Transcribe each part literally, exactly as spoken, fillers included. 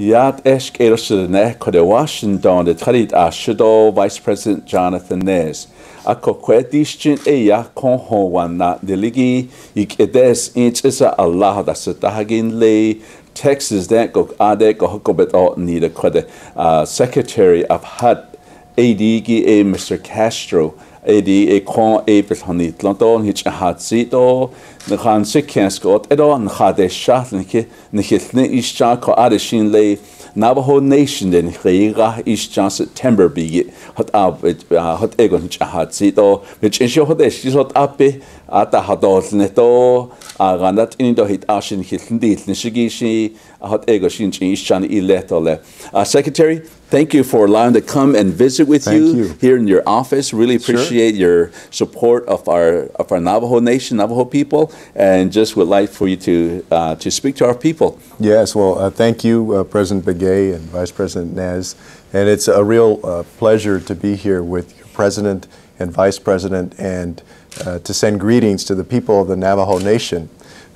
Yad Eshk Ershadene Kodewash Don the Tarit Ashido Vice President Jonathan Nez. A coquetishin eya conho wana deligi ik edes inch is a Allah that's a Dahagin lay Texas that go adek hokobet or need a code uh Secretary of H U D A D G A Mister Castro. Edi a con a personit London hitch a hard seat or the Hansikan Scott at all and had a shot and hit Nish Janko Adishin lay Navajo Nation then Hega is Jan September be hot up with hot egg on a hard seat or which is your hot is hot up at the Hados Neto. I ran that in the hit Ashin hit indeed Nishigishi a hot egg of Shin is Jan Eletole. Secretary, thank you for allowing to come and visit with you, you here in your office. Really appreciate sure. your support of our of our Navajo Nation, Navajo people, and just would like for you to uh, to speak to our people. Yes, well, uh, thank you, uh, President Begaye and Vice President Nez, and it's a real uh, pleasure to be here with your President and Vice President, and uh, to send greetings to the people of the Navajo Nation.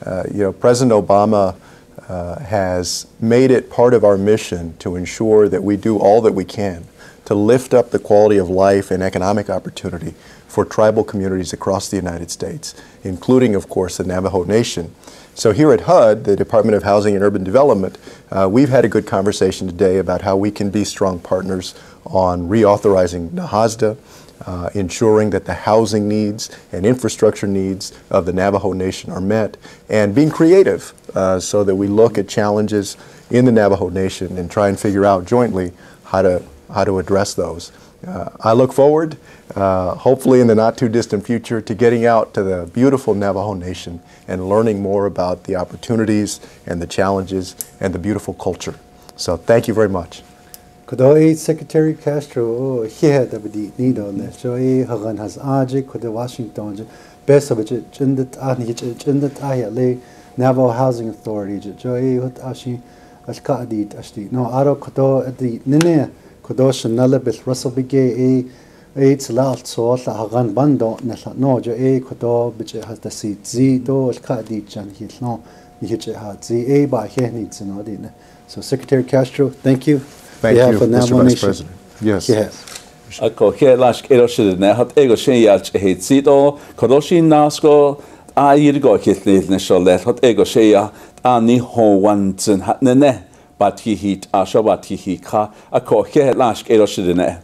Uh, you know, President Obama Uh, has made it part of our mission to ensure that we do all that we can to lift up the quality of life and economic opportunity for tribal communities across the United States, including, of course, the Navajo Nation. So here at H U D, the Department of Housing and Urban Development, uh, we've had a good conversation today about how we can be strong partners on reauthorizing NAHASDA, Uh, ensuring that the housing needs and infrastructure needs of the Navajo Nation are met, and being creative uh, so that we look at challenges in the Navajo Nation and try and figure out jointly how to, how to address those. Uh, I look forward, uh, hopefully in the not too distant future, to getting out to the beautiful Navajo Nation and learning more about the opportunities and the challenges and the beautiful culture. So thank you very much. Could Secretary Castro, he had a need on that. Joy Hagan has Aji, could the Washington, best of it, Jindit Ahij, Jindit Ahyale, Navajo Housing Authority, Joy Hut Ashi, Ashkadit Ashti. No, Aro Kodo at the Nene, Kodosh and Nalabis, Russell Begaye, eight last sort, Hagan Bando, no, Joy Kodo, which has the seat, Z, do, Ashkadit, and his no, Nihich had Z, A by Henitz and Odin. So, Secretary Castro, thank you. Thank yeah, you, Mister Vice President. Yes. Yes. Yes.